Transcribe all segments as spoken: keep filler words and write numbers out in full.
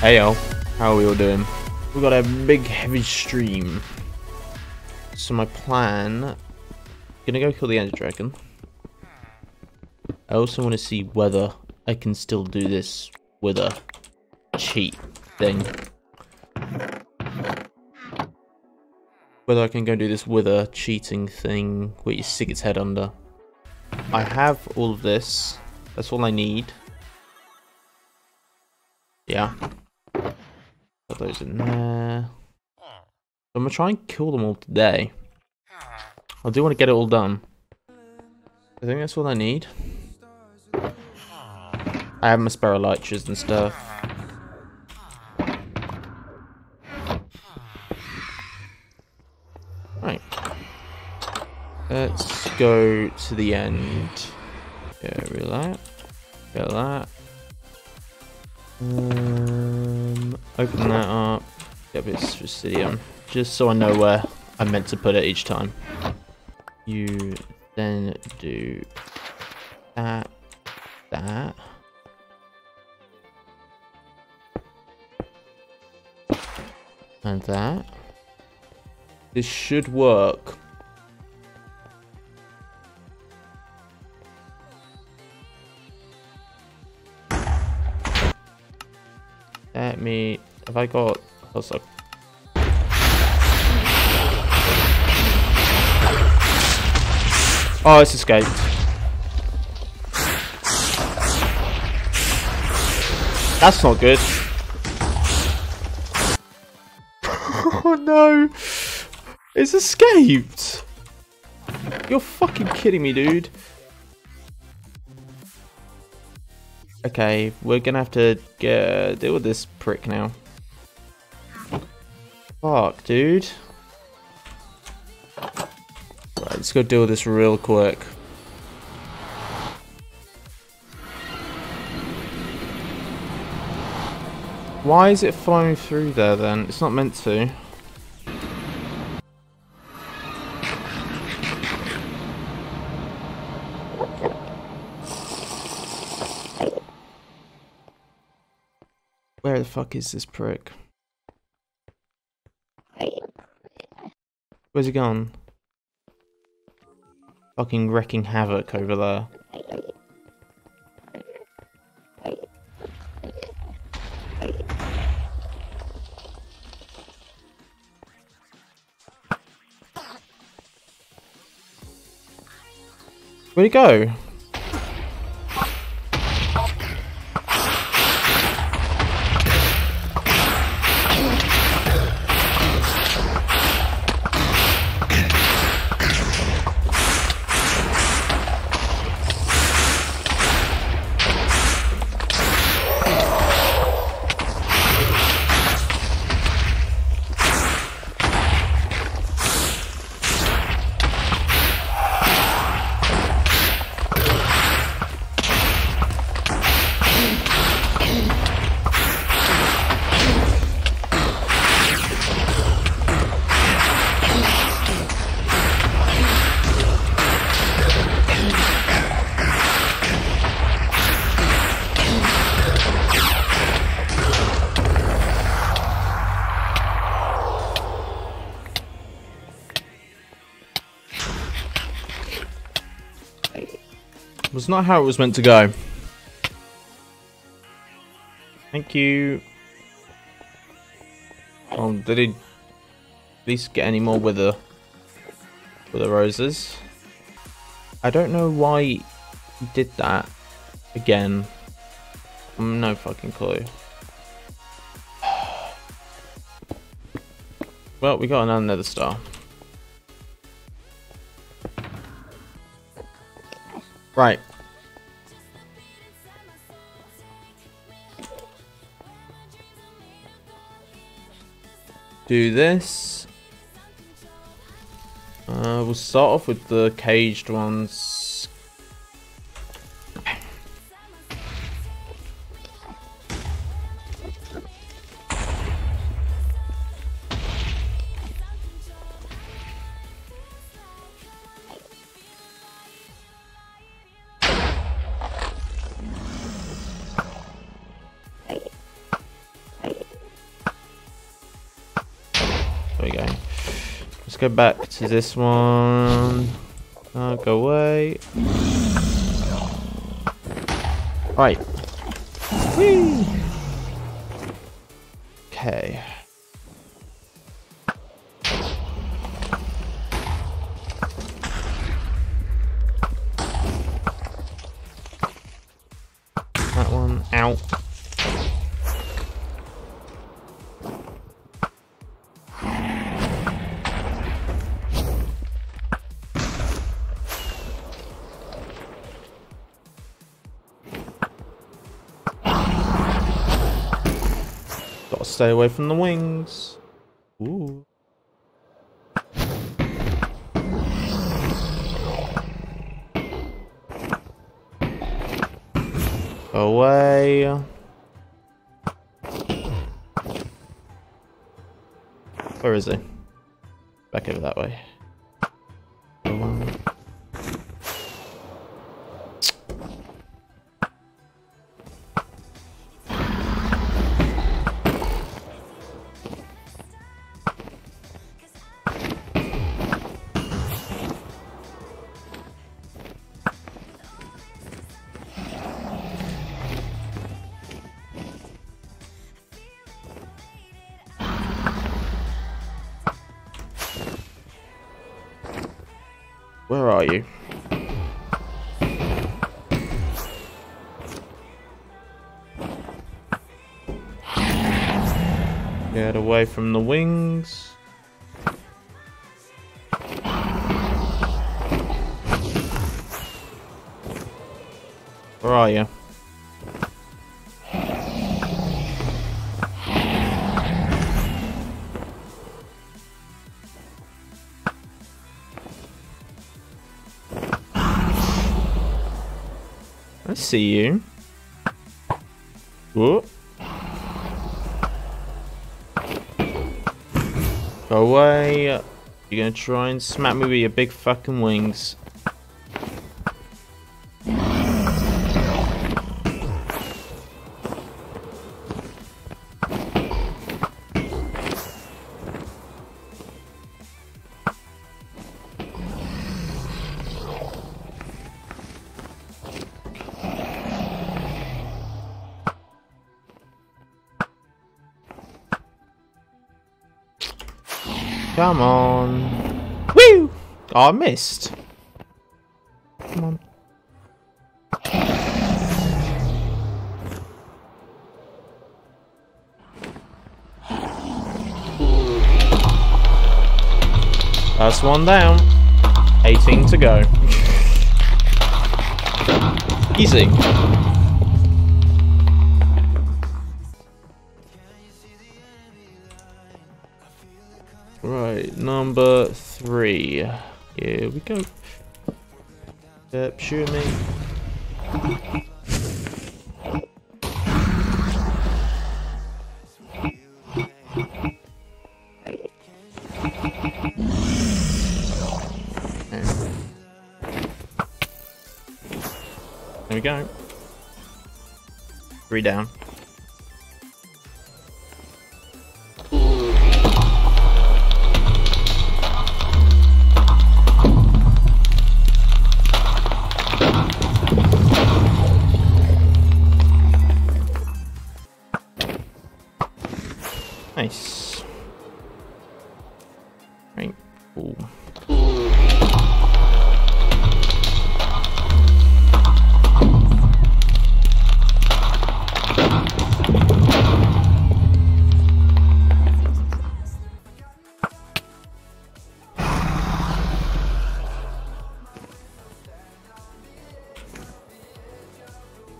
Heyo, how are we all doing? We've got a big heavy stream. So my plan, I'm gonna go kill the enderdragon. I also want to see whether I can still do this with a cheat thing. Whether I can go do this with a cheating thing where you stick its head under. I have all of this. That's all I need. Yeah. Put those in there. I'm going to try and kill them all today. I do want to get it all done. I think that's all I need. I have my sparrowliches and stuff. Right. Let's go to the end. Yeah, rid of that. Get rid of that. Um, open that up. Get a bit of obsidian. Just so I know where I'm meant to put it each time. You then do that, that. And that. This should work. Let me. Have I got. Also. Oh, it's escaped. That's not good. Oh no! It's escaped! You're fucking kidding me, dude. Okay, we're gonna have to get, deal with this prick now. Fuck, dude. Right, let's go deal with this real quick. Why is it flowing through there then? It's not meant to. Where the fuck is this prick? Where's he gone? Fucking wrecking havoc over there. Where'd he go? It's not how it was meant to go. Thank you. Oh, did he at least get any more with the with the roses? I don't know why he did that again. No fucking clue. Well, we got another nether star. Right. Do this. Uh, we'll start off with the caged ones. go back to this one. Oh, go away. Right. Whee! Okay. That one out. Stay away from the wings. Ooh. Away. Where is he? Back over that way. Where are you? Get away from the wings. Where are you? I see you. Whoop. Go away. You're gonna try and smack me with your big fucking wings. Come on. Woo! Oh, I missed. Come on. That's one down. eighteen to go. Easy. Right, number three. Here we go. Yep, shoot me. There we go. Three down. Nice. Right. Ooh.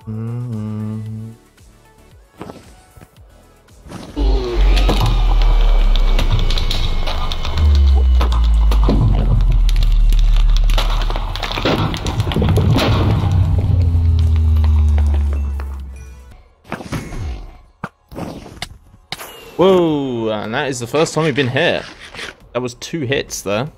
Mm-hmm. Whoa, and that is the first time we've been hit. That was two hits there.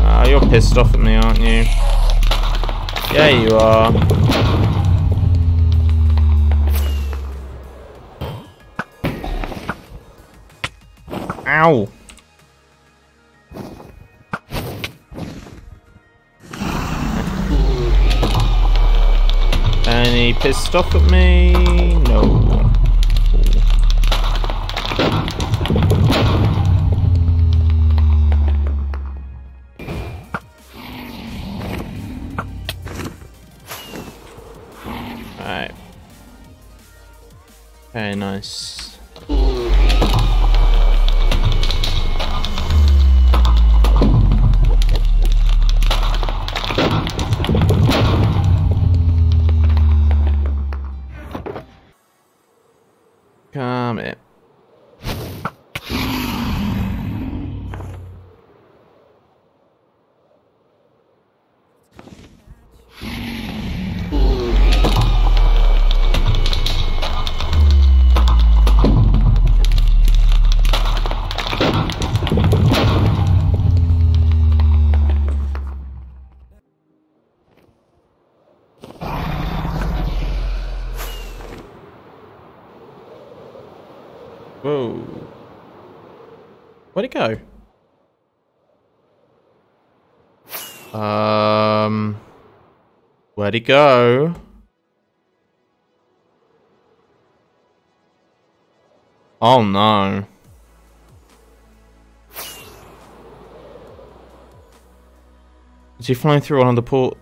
Ah, you're pissed off at me, aren't you? Yeah, you are. Ow. And he pissed off at me. No. Okay, nice. Come here. Whoa. Where'd it go? Um. Where'd it go? Oh no. Did you fly through one of the port?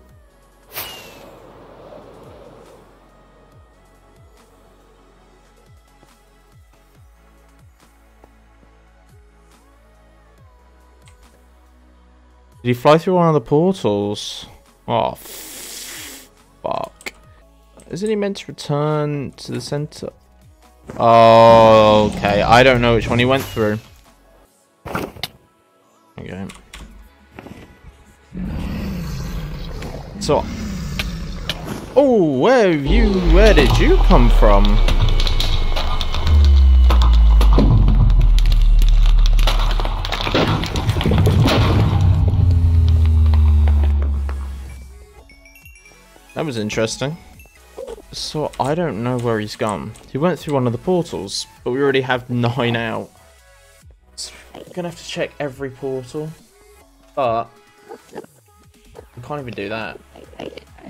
Did he fly through one of the portals? Oh, fuck. Isn't he meant to return to the center? Oh, okay. I don't know which one he went through. Okay. So. Oh, where you? Where did you come from? That was interesting. So, I don't know where he's gone. He went through one of the portals, but we already have nine out. So, we're gonna have to check every portal. But, we can't even do that. I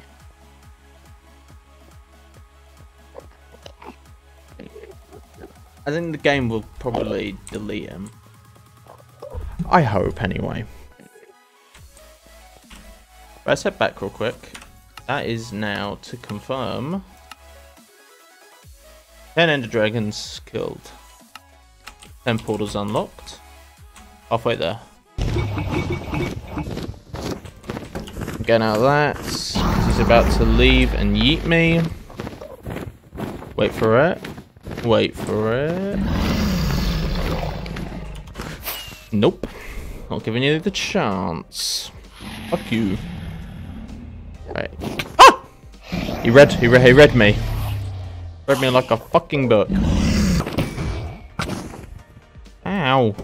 think the game will probably delete him. I hope, anyway. Let's head back real quick. That is now to confirm ten Ender Dragons killed, ten portals unlocked. Halfway there. I'm getting out of that. He's about to leave and yeet me. Wait for it. Wait for it. Nope. Not giving you the chance. Fuck you. Right. Ah! He read, he read, he read me. Read me like a fucking book. Ow.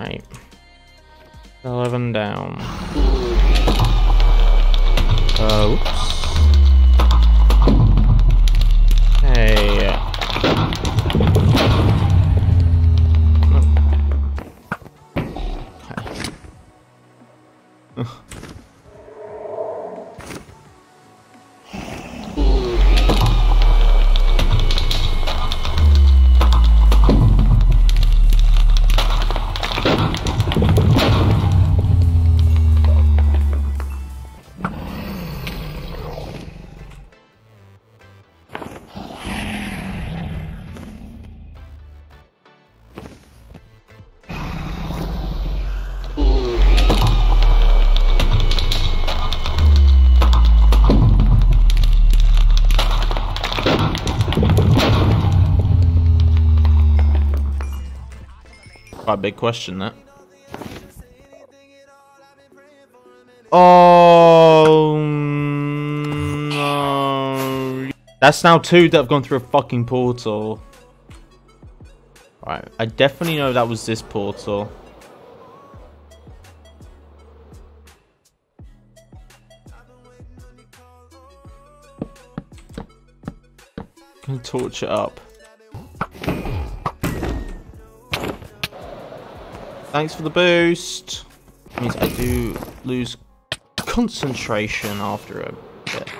Right. eleven down. Uh, oops. Hey. Quite a big question, that. Oh no. That's now two that have gone through a fucking portal. All Right, I definitely know that was this portal. Can torch it up. Thanks for the boost. That means I do lose concentration after a bit.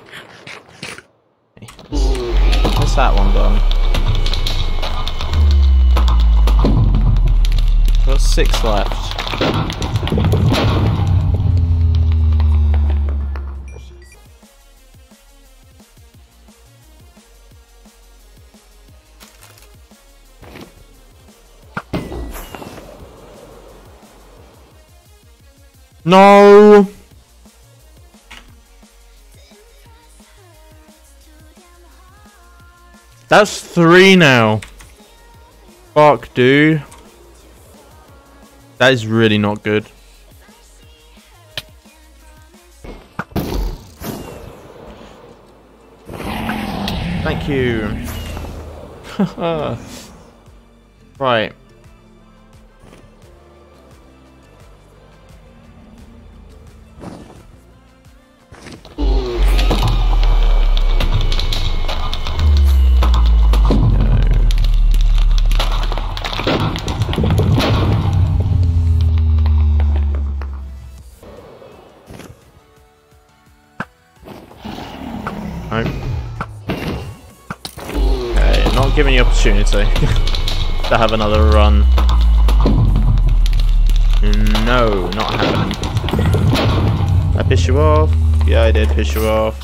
Okay. What's that one done? Got six left. No. That's three now. Fuck, dude. That is really not good. Thank you. Right. Giving you opportunity to have another run. No, not happening. I piss you off. Yeah, I did piss you off.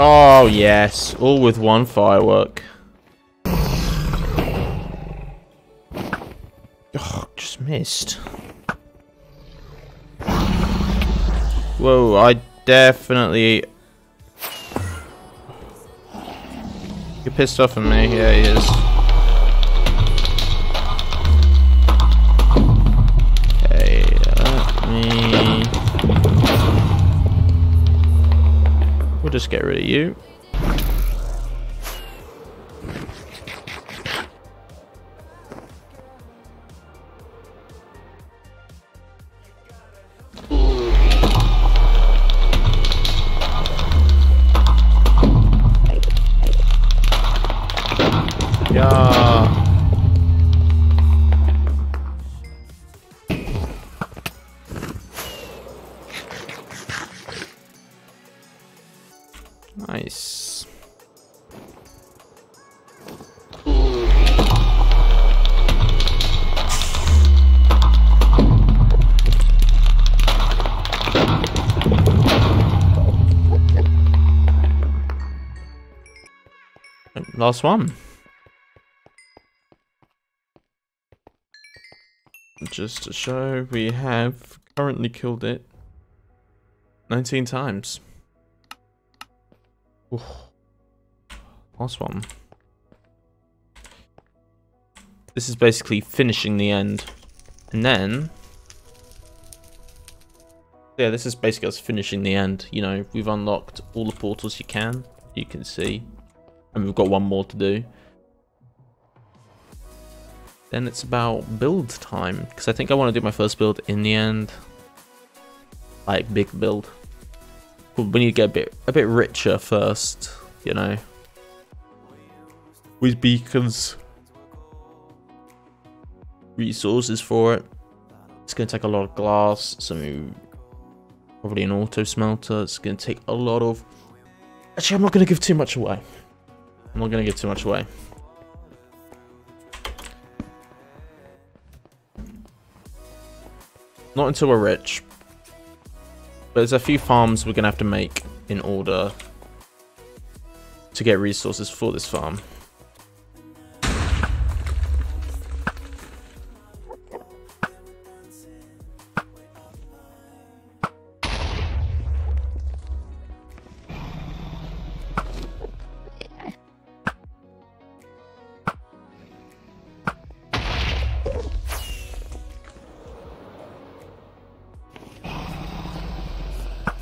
Oh yes, all with one firework. Oh, just missed. Whoa, I definitely... You're pissed off at me, yeah he is. Okay, let me... We'll just get rid of you. Nice. Last one. Just to show, we have currently killed it nineteen times. Ooh. Last one. This is basically finishing the end. And then... Yeah, this is basically us finishing the end. You know, we've unlocked all the portals you can. You can see. And we've got one more to do. Then it's about build time. Because I think I want to do my first build in the end. Like, big build. We need to get a bit a bit richer first, you know, with beacons, resources for it. It's going to take a lot of glass, so probably an auto smelter. It's going to take a lot of... Actually, I'm not going to give too much away. I'm not going to give too much away. Not until we're rich. But there's a few farms we're going to have to make in order to get resources for this farm.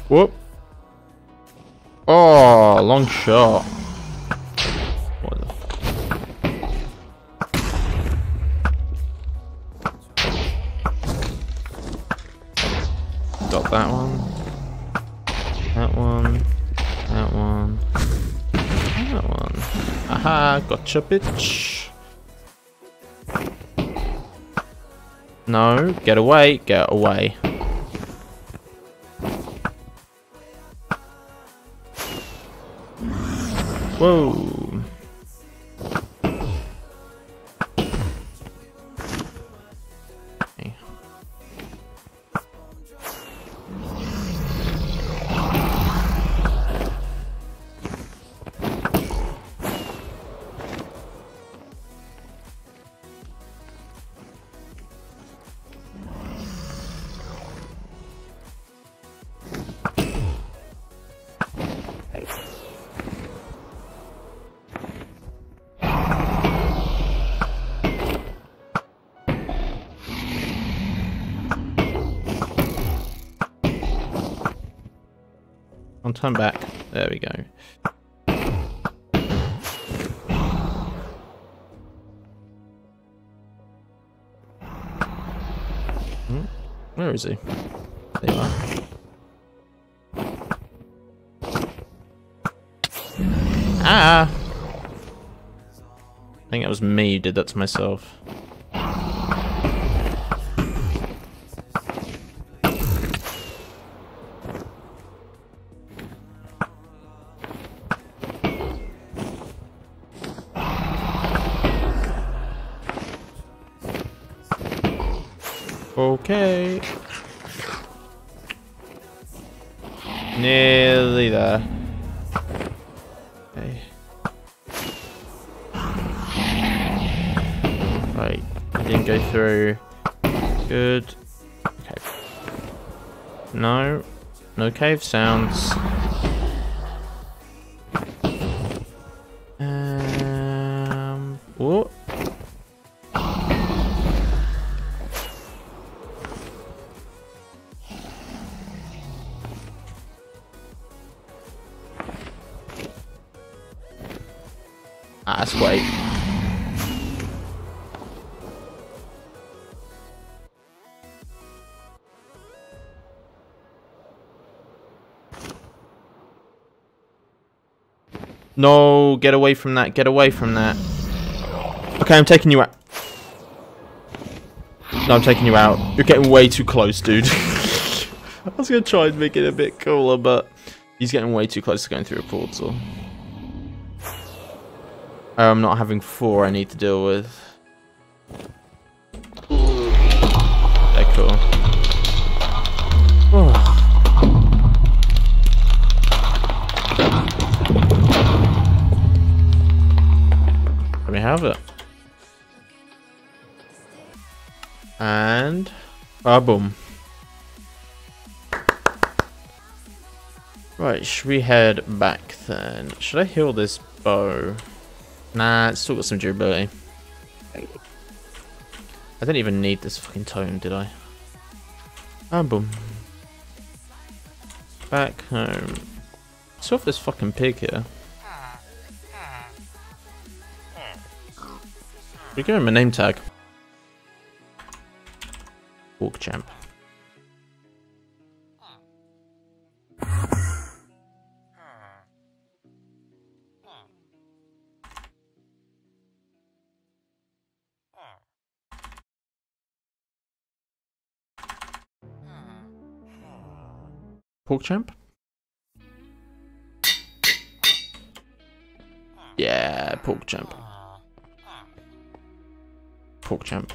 Whoop. Oh, long shot. What the f- Got that one. That one. That one. That one. Aha, gotcha, bitch. No, get away, get away. Whoa. Okay. I'll turn back. There we go. Hmm? Where is he? There you are. Ah! I think that was me who did that to myself. Okay. Nearly there. Okay. Right. I didn't go through. Good. Okay. No. No cave sounds. Um. What? Ah, that's wait. No, get away from that, get away from that. Okay, I'm taking you out. No, I'm taking you out. You're getting way too close, dude. I was gonna try and make it a bit cooler, but he's getting way too close to going through a portal. I'm not having four I need to deal with. They're cool. Oh. Let me have it. And... ah, boom. Right, should we head back then? Should I heal this bow? Nah, it's still got some durability. I didn't even need this fucking tome, did I? And boom. Back home. Let's off this fucking pig here. We go in my name tag. Walk champ. Porkchamp? Yeah, Porkchamp. Porkchamp.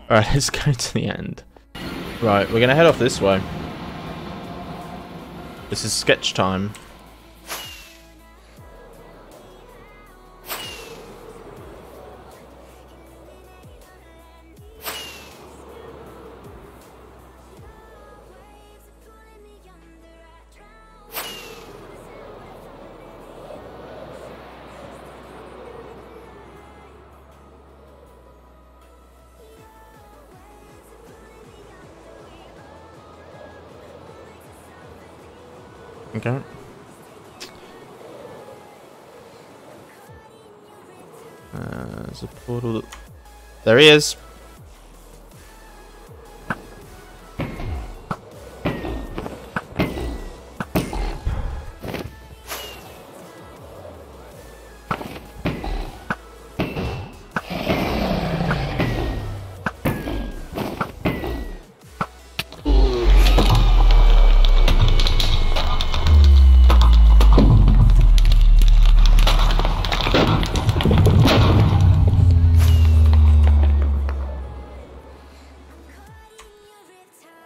Alright, let's go to the end. Right, we're gonna head off this way. This is sketch time. Okay. Uh, there's a portal. That... There he is.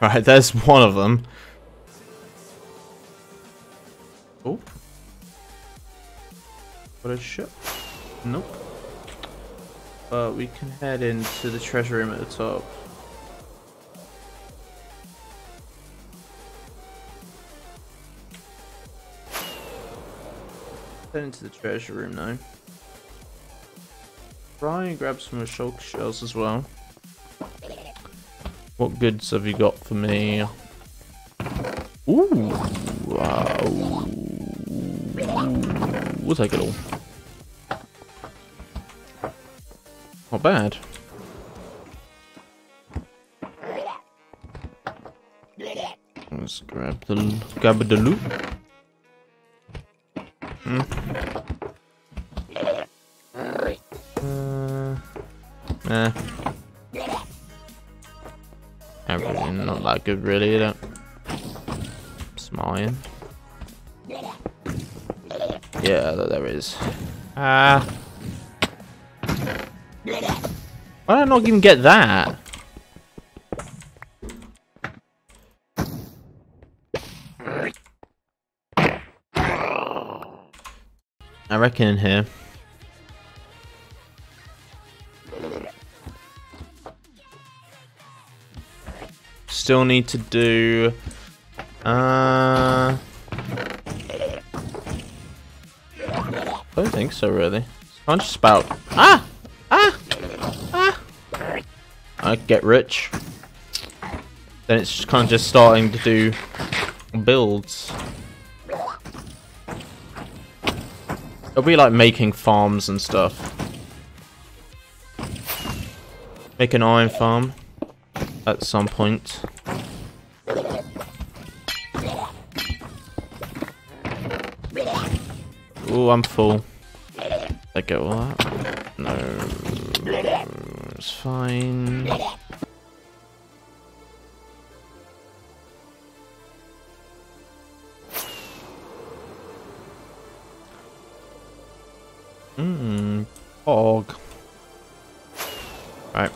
Alright, there's one of them. Oh. What a ship. Nope. But we can head into the treasure room at the top. Head into the treasure room now. Ryan, grab some of shulk shells as well. What goods have you got for me? Ooh, wow. We'll take it all. Not bad. Let's grab the grab the loot. Hmm. Uh, eh. Everything not that good, really, is it? Smiling. Yeah, there is. Ah. Uh, why did I not even get that? I reckon in here. Still need to do uh I don't think so really. Sponge spout. Ah! Ah! Ah! I get rich. Then it's kind of just starting to do builds. It'll be like making farms and stuff. Make an iron farm at some point. Oh, I'm full. I get all that. No, it's fine. Mmm, fog. Right.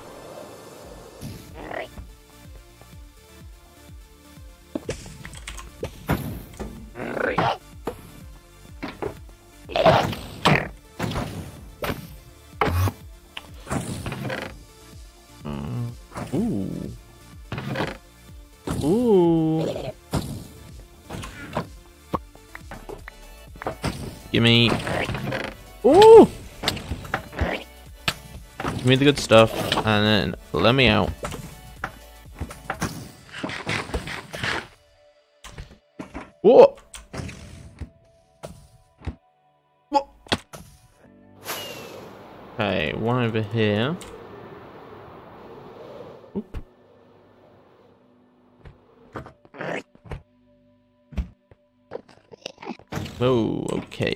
Gimme. Ooh! Give me the good stuff and then let me out. Whoa! Whoa! Okay, one over here. Oop. Oh, okay.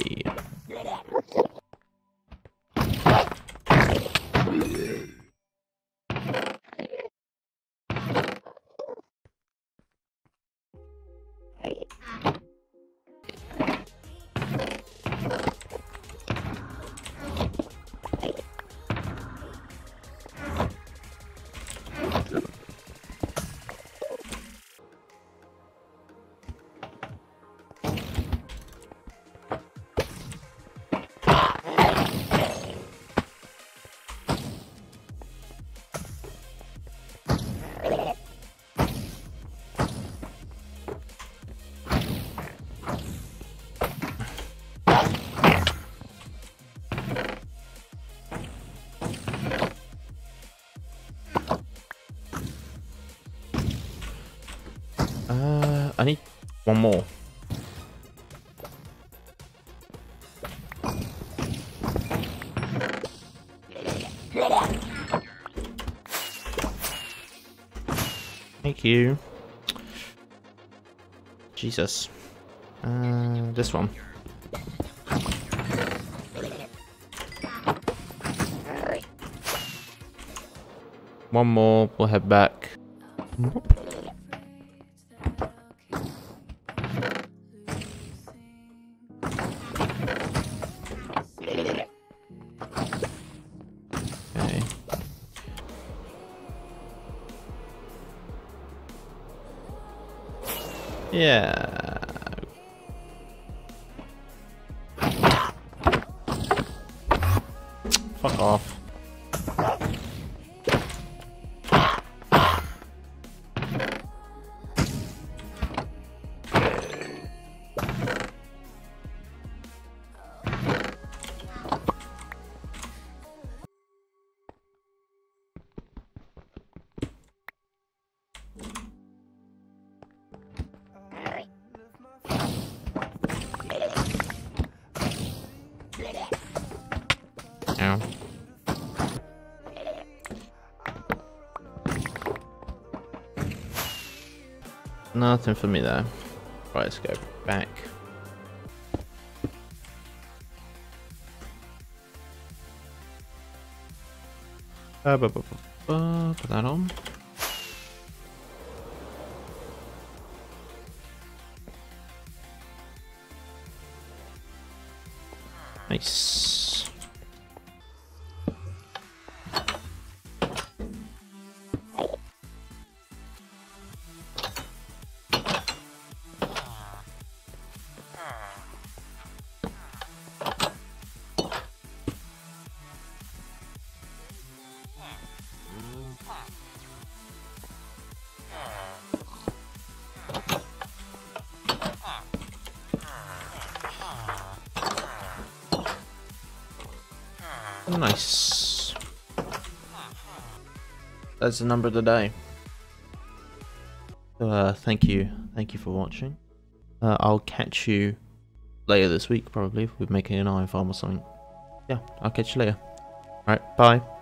One more. here. Jesus. Uh, this one. One more, we'll head back. Nope. Okay. Yeah. Fuck off. Nothing for me though. Right, let's go back. Uh, bu bu bu bu, put that on. Nice. Nice. That's the number of the day. Uh, thank you. Thank you for watching. Uh, I'll catch you later this week, probably. We're making an iron farm or something. Yeah, I'll catch you later. Alright, bye.